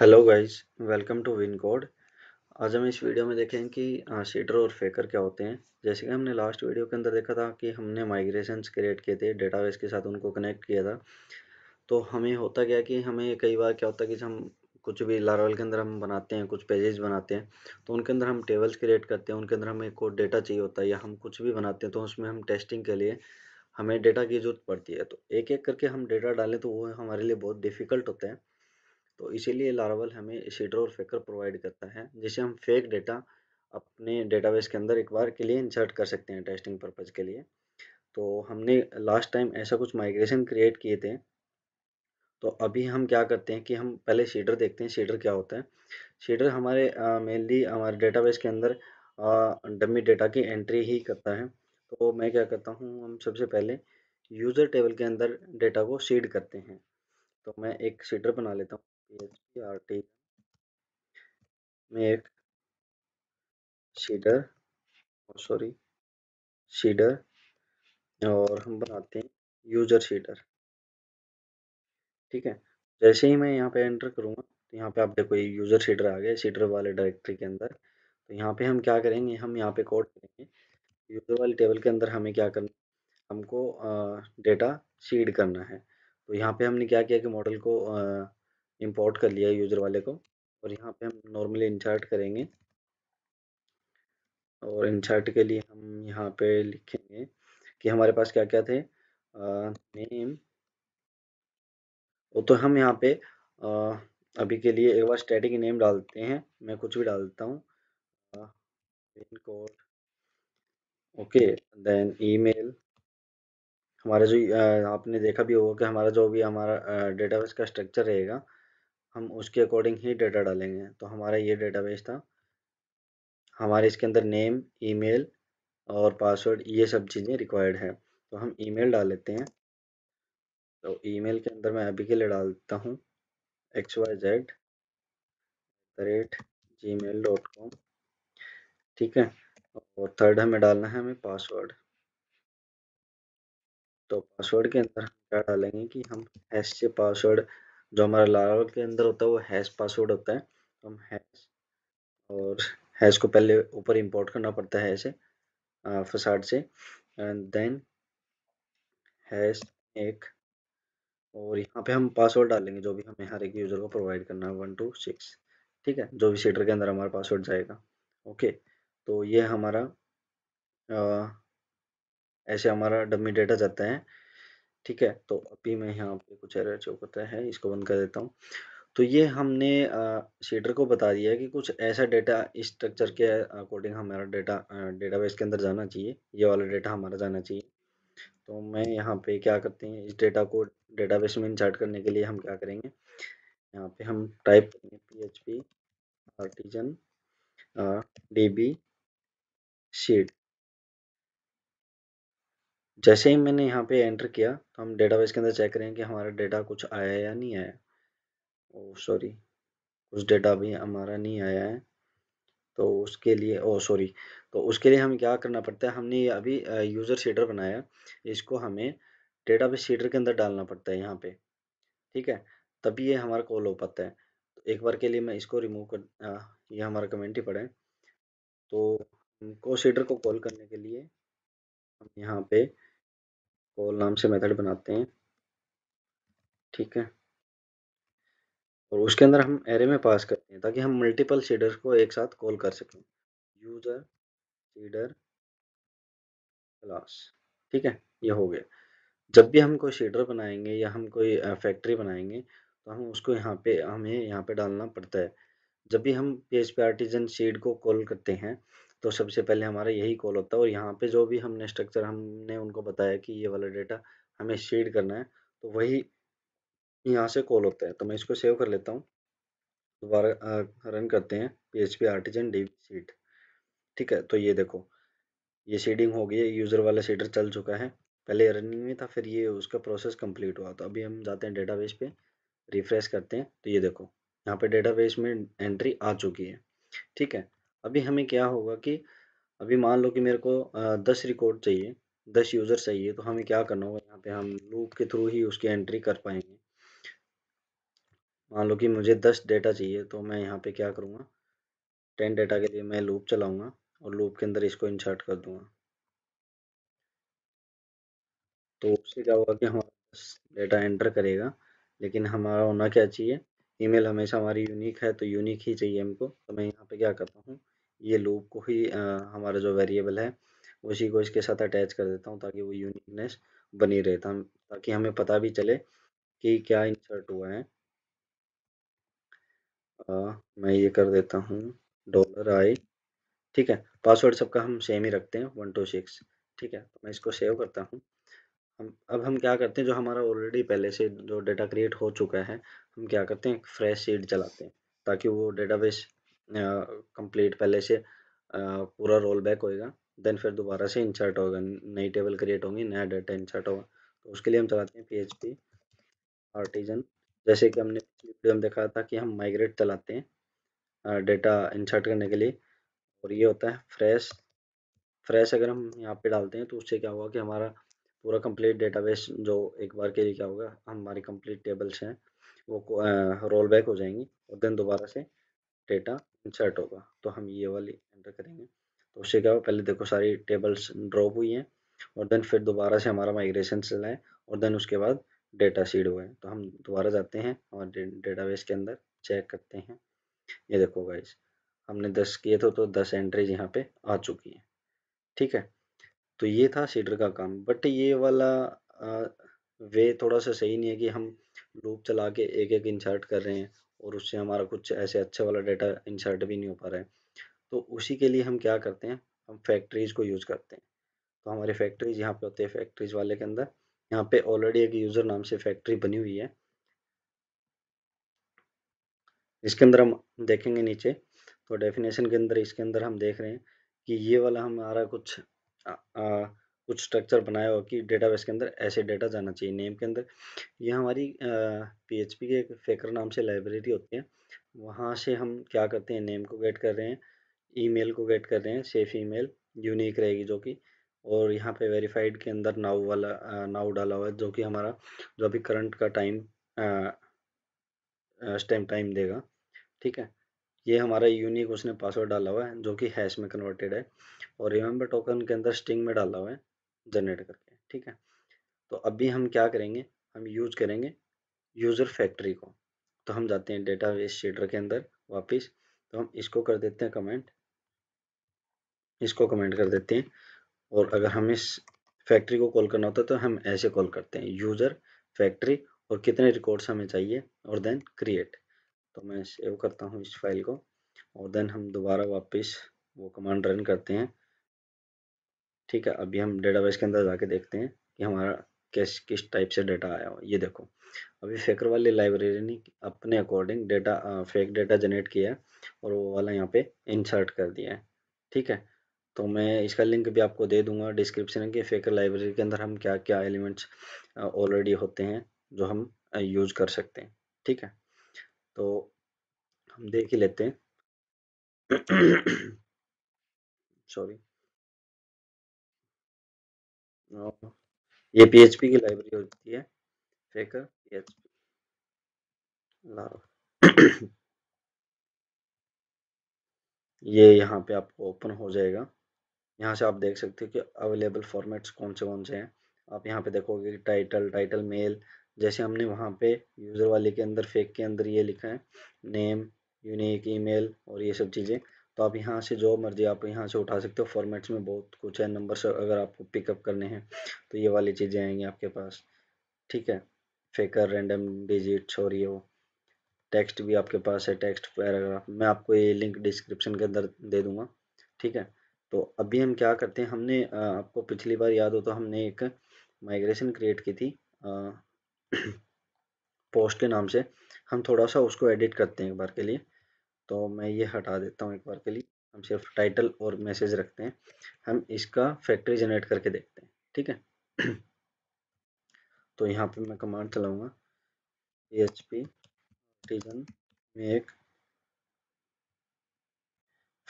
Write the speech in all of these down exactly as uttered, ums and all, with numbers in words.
Hello guys, welcome to Wincode. आज हम इस वीडियो में देखेंगे कि सीडर और फेकर क्या होते हैं। जैसे कि हमने लास्ट वीडियो के अंदर देखा था कि हमने माइग्रेशंस क्रिएट किए थे, डेटाबेस के साथ उनको कनेक्ट किया था। तो हमें होता क्या कि हमें कई बार क्या होता है कि हम कुछ भी लारावेल के अंदर हम बनाते हैं, कुछ पेजेस बनाते हैं तो उनके अंदर हम टेबल्स क्रिएट करते हैं, उनके अंदर हमें कोई डेटा चाहिए होता है, या हम कुछ भी बनाते हैं तो उसमें हम टेस्टिंग के लिए हमें डेटा की जरूरत पड़ती है। तो एक एक करके हम डेटा डालें तो वो हमारे लिए बहुत डिफिकल्ट होता है। तो इसीलिए लारावेल हमें सीडर और फेकर प्रोवाइड करता है, जिसे हम फेक डेटा अपने डेटाबेस के अंदर एक बार के लिए इंसर्ट कर सकते हैं टेस्टिंग पर्पज़ के लिए। तो हमने लास्ट टाइम ऐसा कुछ माइग्रेशन क्रिएट किए थे। तो अभी हम क्या करते हैं कि हम पहले सीडर देखते हैं, सीडर क्या होता है। सीडर हमारे मेनली हमारे डेटाबेस के अंदर डमी डेटा की एंट्री ही करता है। तो मैं क्या करता हूँ, हम सबसे पहले यूज़र टेबल के अंदर डेटा को सीड करते हैं। तो मैं एक सीडर बना लेता हूँ, पी एच पी आर्टिसन में एक सीडर सॉरी सीडर और हम बनाते हैं यूजर सीडर। ठीक है, जैसे ही मैं यहाँ पे एंटर करूँगा तो यहाँ पे आप देखो ये यूजर सीडर आ गया सीडर वाले डायरेक्टरी के अंदर। तो यहाँ पे हम क्या करेंगे, हम यहाँ पे कोड करेंगे। यूजर वाले टेबल के अंदर हमें क्या करना, हमको डेटा सीड करना है। तो यहाँ पे हमने क्या किया कि मॉडल को इंपोर्ट कर लिया है यूजर वाले को, और यहाँ पे हम नॉर्मली इंसर्ट करेंगे। और इंसर्ट के लिए हम यहाँ पे लिखेंगे कि हमारे पास क्या क्या थे, नेम। तो हम यहाँ पे आ, अभी के लिए एक बार स्टैटिक नेम डालते हैं, मैं कुछ भी डालता हूँ, pin code, okay. Then email, हमारा जो आपने देखा भी होगा कि हमारा जो भी हमारा डेटाबेस का स्ट्रक्चर रहेगा हम उसके अकॉर्डिंग ही डेटा डालेंगे। तो हमारा ये डेटाबेस था, हमारे इसके अंदर नेम, ईमेल और पासवर्ड, ये सब चीज़ें रिक्वायर्ड है। तो हम ईमेल डाल लेते हैं। तो ईमेल के अंदर मैं अभी के लिए डालता हूँ x y z rate gmail dot com, ठीक है। और थर्ड हमें डालना है हमें पासवर्ड। तो पासवर्ड के अंदर हम क्या डालेंगे कि हम हैश से पासवर्ड, जो हमारा लारावेल के अंदर होता है वो हैश पासवर्ड होता है। तो हम हैश, और हैश को पहले ऊपर इंपोर्ट करना पड़ता है ऐसे फसाड से। एंड देन हैश एक, और यहाँ पे हम पासवर्ड डालेंगे जो भी हमें हर एक यूज़र को प्रोवाइड करना है, वन टू सिक्स, ठीक है, जो भी सीडर के अंदर हमारा पासवर्ड जाएगा, ओके। तो ये हमारा आ, ऐसे हमारा डमी डेटा जाता है, ठीक है। तो अभी मैं यहाँ पे कुछ एरर शो करता है, इसको बंद कर देता हूँ। तो ये हमने सीडर को बता दिया है कि कुछ ऐसा डेटा स्ट्रक्चर के अकॉर्डिंग हमारा डेटा डेटाबेस के अंदर जाना चाहिए, ये वाला डेटा हमारा जाना चाहिए। तो मैं यहाँ पे क्या करते हैं, इस डेटा को डेटाबेस में इंसर्ट करने के लिए हम क्या करेंगे, यहाँ पे हम टाइप करेंगे P H P artisan D B seed. जैसे ही मैंने यहाँ पे एंटर किया तो हम डेटाबेस के अंदर चेक करेंगे कि हमारा डेटा कुछ आया या नहीं आया। ओ सॉरी, कुछ डेटा भी हमारा नहीं आया है। तो उसके लिए ओ सॉरी तो उसके लिए हमें क्या करना पड़ता है, हमने अभी यूज़र सीडर बनाया, इसको हमें डेटाबेस सीडर के अंदर डालना पड़ता है यहाँ पे, ठीक है, तभी ये हमारा कॉल हो पाता है। तो एक बार के लिए मैं इसको रिमूव कर, ये हमारा कमेंट ही पड़ा है। तो हमको सीडर को कॉल करने के लिए हम यहाँ पे कॉल नाम से मेथड बनाते हैं, ठीक है, और उसके अंदर हम एरे में पास करते हैं ताकि हम मल्टीपल सीडर्स को एक साथ कॉल कर सकें। यूजर सीडर क्लास, ठीक है, ये हो गया। जब भी हम कोई सीडर बनाएंगे या हम कोई फैक्ट्री बनाएंगे तो हम उसको यहाँ पे हमें यहाँ पे डालना पड़ता है। जब भी हम पीएचपी आर्टिजन सीड को कॉल करते हैं तो सबसे पहले हमारा यही कॉल होता है, और यहाँ पे जो भी हमने स्ट्रक्चर हमने उनको बताया कि ये वाला डेटा हमें सीड करना है तो वही यहाँ से कॉल होता है। तो मैं इसको सेव कर लेता हूँ, दोबारा रन करते हैं पीएचपी आर्टिजन डीबी सीड, ठीक है। तो ये देखो ये सीडिंग हो गई है, यूज़र वाला सीडर चल चुका है, पहले रनिंग में था, फिर ये उसका प्रोसेस कम्प्लीट हुआ। तो अभी हम जाते हैं डेटाबेस पे, रिफ्रेश करते हैं, तो ये देखो यहाँ पे डेटाबेस में एंट्री आ चुकी है, ठीक है। अभी हमें क्या होगा कि अभी मान लो कि मेरे को दस रिकॉर्ड चाहिए, दस यूज़र चाहिए, तो हमें क्या करना होगा, यहाँ पे हम लूप के थ्रू ही उसकी एंट्री कर पाएंगे। मान लो कि मुझे दस डेटा चाहिए, तो मैं यहाँ पे क्या करूँगा, टेन डेटा के लिए मैं लूप चलाऊँगा और लूप के अंदर इसको इंसर्ट कर दूँगा। तो उससे क्या होगा कि हमारा डेटा एंटर करेगा, लेकिन हमारा होना क्या चाहिए, ईमेल हमेशा हमारी यूनिक है तो यूनिक ही चाहिए हमको। तो मैं यहाँ पे क्या करता हूँ, ये लूप को ही आ, हमारा जो वेरिएबल है उसी को इसके साथ अटैच कर देता हूँ ताकि वो यूनिकनेस बनी रहे, ताकि हमें पता भी चले कि क्या इंसर्ट हुआ है। आ, मैं ये कर देता हूँ डॉलर आई, ठीक है। पासवर्ड सबका हम सेम ही रखते हैं वन टू सिक्स, ठीक है। तो मैं इसको सेव करता हूँ। हम अब हम क्या करते हैं, जो हमारा ऑलरेडी पहले से जो डेटा क्रिएट हो चुका है, हम क्या करते हैं, फ्रेश सीड चलाते हैं ताकि वो डेटाबेस कंप्लीट पहले से पूरा रोल बैक होएगा, देन फिर दोबारा से इंसर्ट होगा, नई टेबल क्रिएट होगी, नया डेटा इंसर्ट होगा। तो उसके लिए हम चलाते हैं पीएचपी आर्टिजन। जैसे कि हमने पिछली वीडियो में देखा था कि हम माइग्रेट चलाते हैं डेटा इंसर्ट करने के लिए, और ये होता है फ्रेश। फ्रेश अगर हम यहाँ पर डालते हैं तो उससे क्या होगा कि हमारा पूरा कंप्लीट डेटाबेस जो एक बार के लिए क्या होगा, हमारी कंप्लीट टेबल्स हैं वो रोल बैक हो जाएंगी और देन दोबारा से डेटा इंसर्ट होगा। तो हम ये वाली एंटर करेंगे, तो उससे क्या होगा, पहले देखो सारी टेबल्स ड्रॉप हुई हैं और देन फिर दोबारा से हमारा माइग्रेशन चला है और देन उसके बाद डेटा सीड हुआ है। तो हम दोबारा जाते हैं और डेटाबेस के अंदर चेक करते हैं। ये देखो गाइस, हमने दस किए थे तो दस एंट्रीज यहाँ पे आ चुकी हैं, ठीक है। तो ये था सीडर का काम। बट ये वाला आ, वे थोड़ा सा सही नहीं है कि हम लूप चला के एक एक इंसर्ट कर रहे हैं और उससे हमारा कुछ ऐसे अच्छे वाला डेटा इंसर्ट भी नहीं हो पा रहा है। तो उसी के लिए हम क्या करते हैं, हम फैक्ट्रीज को यूज़ करते हैं। तो हमारे फैक्ट्रीज यहाँ पे होते हैं। फैक्ट्रीज वाले के अंदर यहाँ पे ऑलरेडी एक यूज़र नाम से फैक्ट्री बनी हुई है, इसके अंदर हम देखेंगे नीचे तो डेफिनेशन के अंदर, इसके अंदर हम देख रहे हैं कि ये वाला हमारा कुछ आ, आ, कुछ स्ट्रक्चर बनाया हो कि डेटाबेस के अंदर ऐसे डेटा जाना चाहिए नेम के अंदर। ये हमारी पीएचपी के एक फेकर नाम से लाइब्रेरी होती है, वहाँ से हम क्या करते हैं, नेम को गेट कर रहे हैं, ईमेल को गेट कर रहे हैं, सेफ ईमेल यूनिक रहेगी जो कि, और यहाँ पे वेरीफाइड के अंदर नाउ वाला आ, नाउ डाला हुआ है जो कि हमारा जो अभी करंट का टाइम स्टैम्प टाइम देगा, ठीक है। ये हमारा यूनिक उसने पासवर्ड डाला हुआ है जो कि हैश में कन्वर्टेड है, और रिमेंबर टोकन के अंदर स्ट्रिंग में डाला हुआ है जनरेट करके, ठीक है। तो अभी हम क्या करेंगे, हम यूज करेंगे यूज़र फैक्ट्री को। तो हम जाते हैं डेटाबेस सीडर के अंदर वापस, तो हम इसको कर देते हैं कमेंट, इसको कमेंट कर देते हैं। और अगर हम इस फैक्ट्री को कॉल करना होता है तो हम ऐसे कॉल करते हैं यूज़र फैक्ट्री, और कितने रिकॉर्ड्स हमें चाहिए, और देन क्रिएट। तो मैं सेव करता हूँ इस फाइल को और देन हम दोबारा वापस वो कमांड रन करते हैं, ठीक है। अभी हम डेटाबेस के अंदर जाके देखते हैं कि हमारा किस किस टाइप से डेटा आया हो। ये देखो, अभी फेकर वाले लाइब्रेरी ने अपने according data fake data generate किया है और वो वाला यहाँ पे इंसर्ट कर दिया है, ठीक है। तो मैं इसका लिंक भी आपको दे दूंगा डिस्क्रिप्शन के। फेकर लाइब्रेरी के अंदर हम क्या क्या एलिमेंट्स ऑलरेडी होते हैं जो हम यूज़ कर सकते हैं, ठीक है। तो हम देख ही लेते हैं, सॉरी। ये पीएचपी की लाइब्रेरी होती है फेकर पीएचपी लारावेल। ये यहाँ पे आपको ओपन हो जाएगा। यहाँ से आप देख सकते हो कि अवेलेबल फॉर्मेट्स कौन से कौन से हैं। आप यहाँ पे देखोगे टाइटल, टाइटल मेल, जैसे हमने वहाँ पे यूज़र वाले के अंदर फेक के अंदर ये लिखा है, नेम, यूनिक, ईमेल और ये सब चीज़ें। तो आप यहाँ से जो मर्जी आप यहाँ से उठा सकते हो। फॉर्मेट्स में बहुत कुछ है, नंबर्स अगर आपको पिकअप करने हैं तो ये वाली चीज़ें आएंगी आपके पास, ठीक है। फेकर, रैंडम डिजिट्स और ये वो टेक्स्ट भी आपके पास है, टेक्स्ट पैराग्राफ। मैं आपको ये लिंक डिस्क्रिप्शन के अंदर दे दूँगा, ठीक है। तो अभी हम क्या करते हैं, हमने आपको पिछली बार याद हो तो हमने एक माइग्रेशन क्रिएट की थी पोस्ट के नाम से। हम थोड़ा सा उसको एडिट करते हैं एक बार के लिए। तो मैं ये हटा देता हूँ एक बार के लिए। हम सिर्फ टाइटल और मैसेज रखते हैं। हम इसका फैक्ट्री जनरेट करके देखते हैं, ठीक है। तो यहाँ पे मैं कमांड चलाऊँगा php artisan make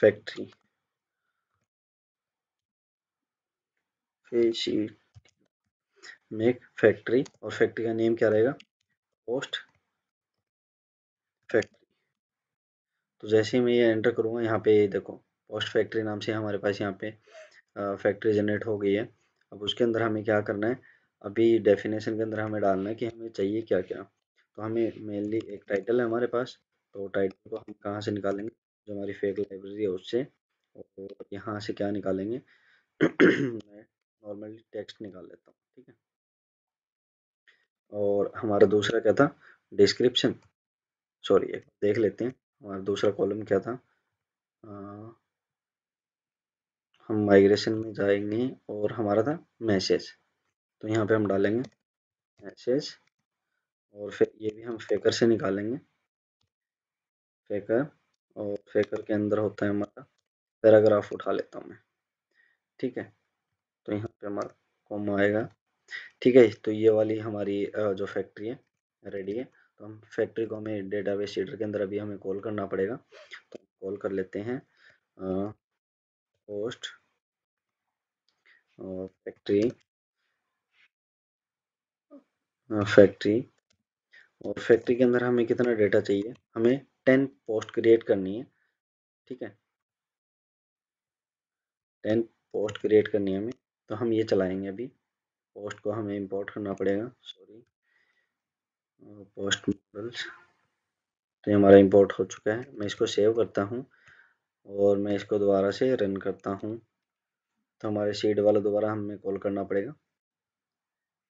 factory factory make factory, और फैक्ट्री का नेम क्या रहेगा, पोस्ट फैक्ट्री। तो जैसे ही मैं ये एंटर करूँगा यहाँ पे देखो पोस्ट फैक्ट्री नाम से हमारे पास यहाँ पे फैक्ट्री जनरेट हो गई है। अब उसके अंदर हमें क्या करना है, अभी डेफिनेशन के अंदर हमें डालना है कि हमें चाहिए क्या क्या। तो हमें मेनली एक टाइटल है हमारे पास, तो टाइटल को हम कहाँ से निकालेंगे, जो हमारी फेक लाइब्रेरी है उससे। और यहाँ से क्या निकालेंगे, मैं नॉर्मली टेक्स्ट निकाल लेता हूँ, ठीक है। और हमारा दूसरा क्या था, डिस्क्रिप्शन, सॉरी एक देख लेते हैं हमारा दूसरा कॉलम क्या था। आ, हम माइग्रेशन में जाएंगे और हमारा था मैसेज, तो यहाँ पे हम डालेंगे मैसेज। और फिर ये भी हम फेकर से निकालेंगे, फेकर, और फेकर के अंदर होता है हमारा पैराग्राफ, उठा लेता हूँ मैं, ठीक है। तो यहाँ पे हमारा कॉमा आएगा, ठीक है। तो ये वाली हमारी जो फैक्ट्री है रेडी है। तो हम फैक्ट्री को हमें डेटाबेस सीडर के अंदर अभी हमें कॉल करना पड़ेगा, तो कॉल कर लेते हैं पोस्ट और फैक्ट्री फैक्ट्री और फैक्ट्री के अंदर हमें कितना डेटा चाहिए, हमें टेन पोस्ट क्रिएट करनी है, ठीक है। टेन पोस्ट क्रिएट करनी है हमें, तो हम ये चलाएंगे। अभी पोस्ट को हमें इंपोर्ट करना पड़ेगा, सॉरी पोस्ट मॉडल्स। तो ये हमारा इंपोर्ट हो चुका है। मैं इसको सेव करता हूँ और मैं इसको दोबारा से रन करता हूँ। तो हमारे सीड वाला दोबारा हमें कॉल करना पड़ेगा,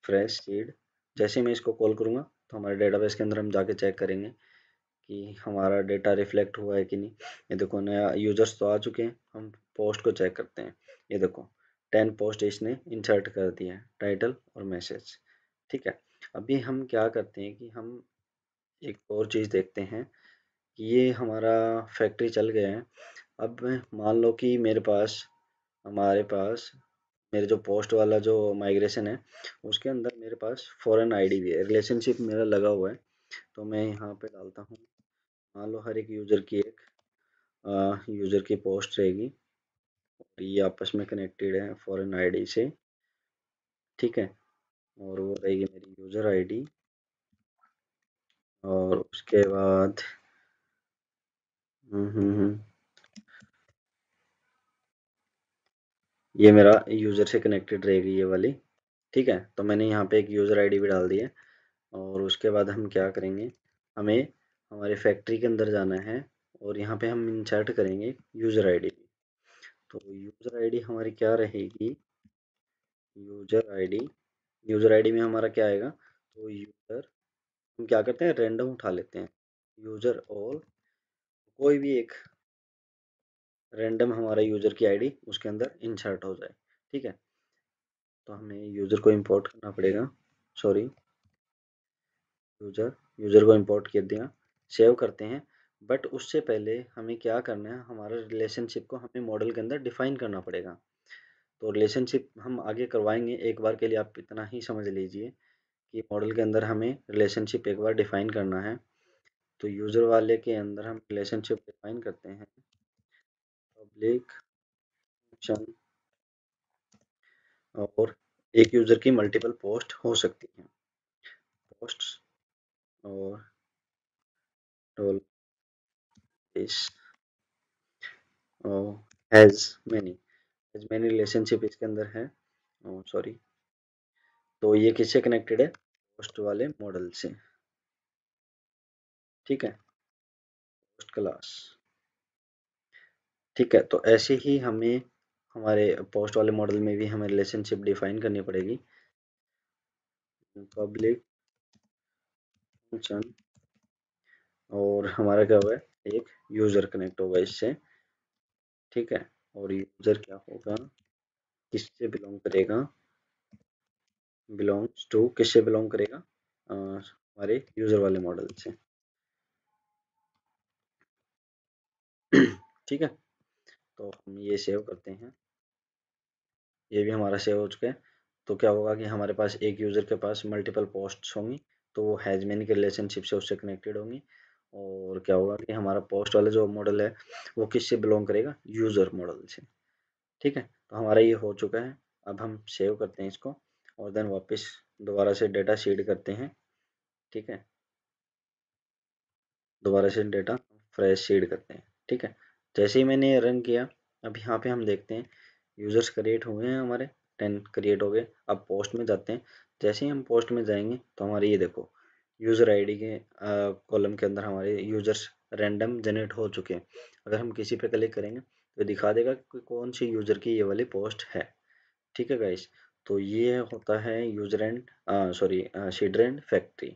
फ्रेश सीड। जैसे मैं इसको कॉल करूँगा तो हमारे डेटाबेस के अंदर हम जाके चेक करेंगे कि हमारा डेटा रिफ्लेक्ट हुआ है कि नहीं। ये देखो नया यूजर्स तो आ चुके हैं। हम पोस्ट को चेक करते हैं, ये देखो टेन पोस्ट इसने इंसर्ट कर दिया है, टाइटल और मैसेज, ठीक है। अभी हम क्या करते हैं कि हम एक और चीज़ देखते हैं कि ये हमारा फैक्ट्री चल गया है। अब मान लो कि मेरे पास हमारे पास मेरे जो पोस्ट वाला जो माइग्रेशन है उसके अंदर मेरे पास फॉरेन आईडी भी है, रिलेशनशिप मेरा लगा हुआ है। तो मैं यहाँ पे डालता हूँ, मान लो हर एक यूज़र की एक आ, यूज़र की पोस्ट रहेगी और ये आपस में कनेक्टेड है फॉरेन आईडी से, ठीक है। और वो रहेगी मेरी यूज़र आईडी, और उसके बाद ये मेरा यूज़र से कनेक्टेड रहेगी ये वाली, ठीक है। तो मैंने यहाँ पे एक यूज़र आईडी भी डाल दी है। और उसके बाद हम क्या करेंगे, हमें हमारे फैक्ट्री के अंदर जाना है और यहाँ पे हम इंसर्ट करेंगे यूज़र आईडी। तो यूज़र आईडी हमारी क्या रहेगी, यूज़र आईडी यूज़र आईडी में हमारा क्या आएगा, तो यूज़र हम क्या करते हैं रैंडम उठा लेते हैं, यूज़र ऑल, कोई भी एक रैंडम हमारा यूज़र की आईडी उसके अंदर इंसर्ट हो जाए, ठीक है। तो हमें यूज़र को इंपोर्ट करना पड़ेगा, सॉरी यूज़र यूज़र को इंपोर्ट कर दिया, सेव करते हैं। बट उससे पहले हमें क्या करना है, हमारा रिलेशनशिप को हमें मॉडल के अंदर डिफाइन करना पड़ेगा। तो रिलेशनशिप हम आगे करवाएंगे, एक बार के लिए आप इतना ही समझ लीजिए कि मॉडल के अंदर हमें रिलेशनशिप एक बार डिफाइन करना है। तो यूज़र वाले के अंदर हम रिलेशनशिप डिफाइन करते हैं, पब्लिक फंक्शन, और एक यूज़र की मल्टीपल पोस्ट हो सकती है, पोस्ट और टोल इस और has many has many relationship इसके अंदर है, सॉरी। तो ये किससे कनेक्टेड है, पोस्ट वाले मॉडल से, ठीक है, पोस्ट क्लास, ठीक है। तो ऐसे ही हमें हमारे पोस्ट वाले मॉडल में भी हमें रिलेशनशिप डिफाइन करनी पड़ेगी। पब्लिक फंक्शन, और हमारा क्या हुआ है, एक यूज़र कनेक्ट होगा इससे, ठीक है। और यूज़र क्या होगा, किससे बिलोंग करेगा, बिलोंग्स टू, किससे बिलोंग करेगा, आ, हमारे यूज़र वाले मॉडल से, ठीक है। तो हम ये सेव करते हैं, ये भी हमारा सेव हो चुका है। तो क्या होगा कि हमारे पास एक यूज़र के पास मल्टीपल पोस्ट्स होंगी, तो वो हैजमैन के रिलेशनशिप से उससे कनेक्टेड होंगी। और क्या होगा कि हमारा पोस्ट वाला जो मॉडल है वो किससे बिलोंग करेगा, यूज़र मॉडल से, ठीक है। तो हमारा ये हो चुका है। अब हम सेव करते हैं इसको और देन वापस दोबारा से डेटा सीड करते हैं, ठीक है। दोबारा से डेटा फ्रेश सीड करते हैं। ठीक है, जैसे ही मैंने रन किया, अब यहाँ पे हम देखते हैं यूज़र्स क्रिएट हुए हैं हमारे टेन क्रिएट हो गए। अब पोस्ट में जाते हैं, जैसे ही हम पोस्ट में जाएंगे तो हमारे ये देखो यूज़र आईडी के कॉलम के अंदर हमारे यूज़र्स रैंडम जनरेट हो चुके हैं। अगर हम किसी पे क्लिक करेंगे तो दिखा देगा कि कौन सी यूज़र की ये वाली पोस्ट है। ठीक है गाइस, तो ये होता है user and sorry seeder and factory.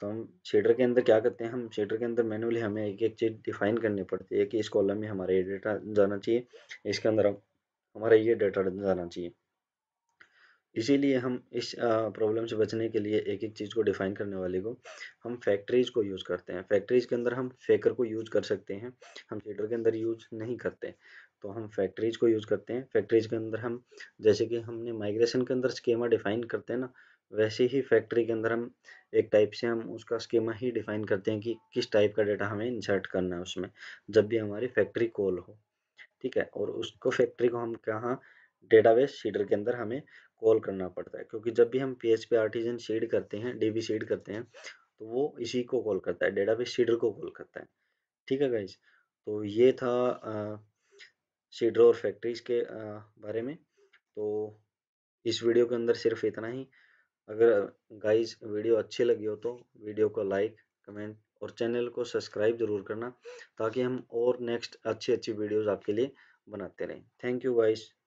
तो हम सीडर के अंदर क्या करते हैं, हम सीडर के अंदर मैनुअली हमें एक एक चीज़ डिफाइन करनी पड़ती है कि इस कॉलम में हमारा ये डेटा जाना चाहिए, इसके अंदर हमारा ये डेटा जाना चाहिए। इसीलिए हम इस प्रॉब्लम से बचने के लिए एक एक चीज़ को डिफाइन करने वाले को हम फैक्ट्रीज़ को यूज़ करते हैं। फैक्ट्रीज़ के अंदर हम फेकर को यूज़ कर सकते हैं, हम सीडर के अंदर यूज़ नहीं करते, तो हम फैक्ट्रीज़ को यूज़ करते हैं। फैक्ट्रीज़ के अंदर हम जैसे कि हमने माइग्रेशन के अंदर स्कीमा डिफाइन करते हैं ना, वैसे ही फैक्ट्री के अंदर हम एक टाइप से हम उसका स्कीमा ही डिफाइन करते हैं कि किस टाइप का डाटा हमें इंसर्ट करना है उसमें जब भी हमारी फैक्ट्री कॉल हो। ठीक है, और उसको फैक्ट्री को हम कहाँ डेटाबेस सीडर के अंदर हमें कॉल करना पड़ता है, क्योंकि जब भी हम P H P artisan seed करते हैं, डीबी सीड करते हैं, तो वो इसी को कॉल करता है, डेटाबेस सीडर को कॉल करता है। ठीक है गाइज, तो ये था सीडर और फैक्ट्रीज के आ, बारे में। तो इस वीडियो के अंदर सिर्फ इतना ही। अगर गाइज वीडियो अच्छी लगी हो तो वीडियो को लाइक कमेंट और चैनल को सब्सक्राइब जरूर करना, ताकि हम और नेक्स्ट अच्छी अच्छी वीडियोज़ आपके लिए बनाते रहें। Thank you guys.